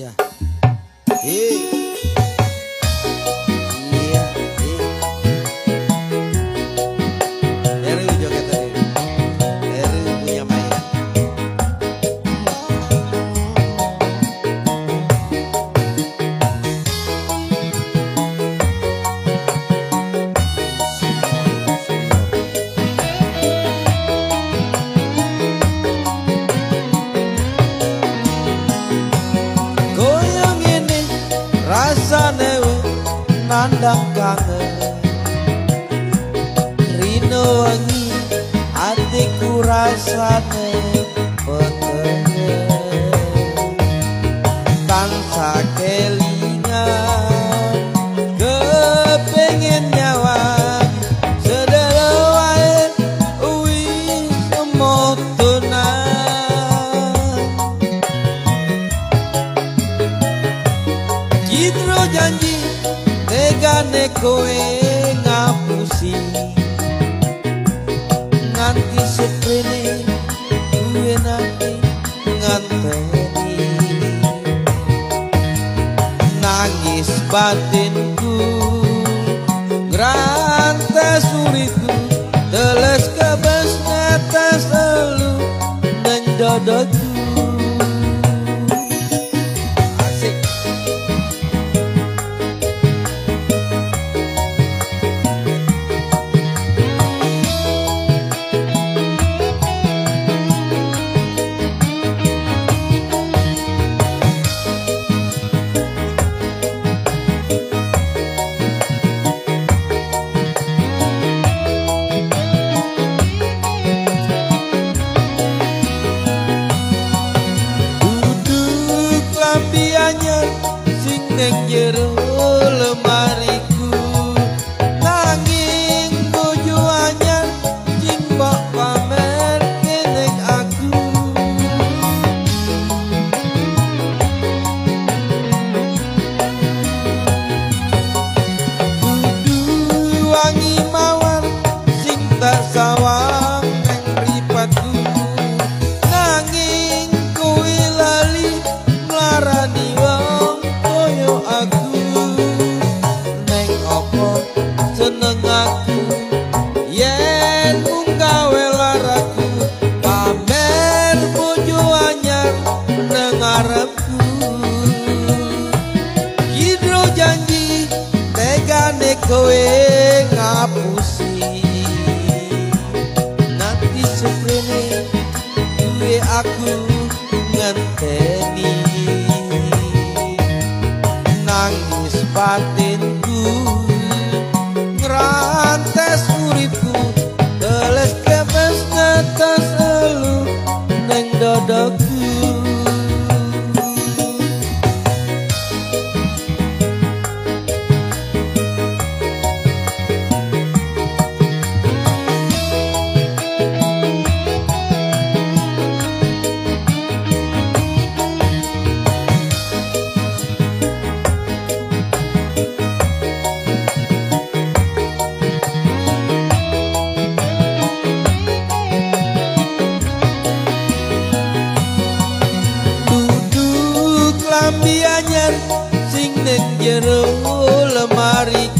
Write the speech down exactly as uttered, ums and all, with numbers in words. Iya. Hei. Nandang kangen Rino wangi hatiku rasane pengen tansah kelingan kepengen nyawa sedelo wae wis semotonan Citro janji tegane kowe ngapusi nganti sepene duwe nanti nganteni nangis batinku grantes uriku teles kebes netes elu menjodohku. Neng jero lemariku nanging bojo anyar jing bak pamer kenek aku kudu wangi mawar sing tak sawang neng mripatku nanging kowe lali nglarani Citro janji tegane kowe ngapusi nanti suprene duwe aku ngenteni nangis batinku ngrantes uripku teles kebes netes elu neng dodok. Sing neng jero lemari.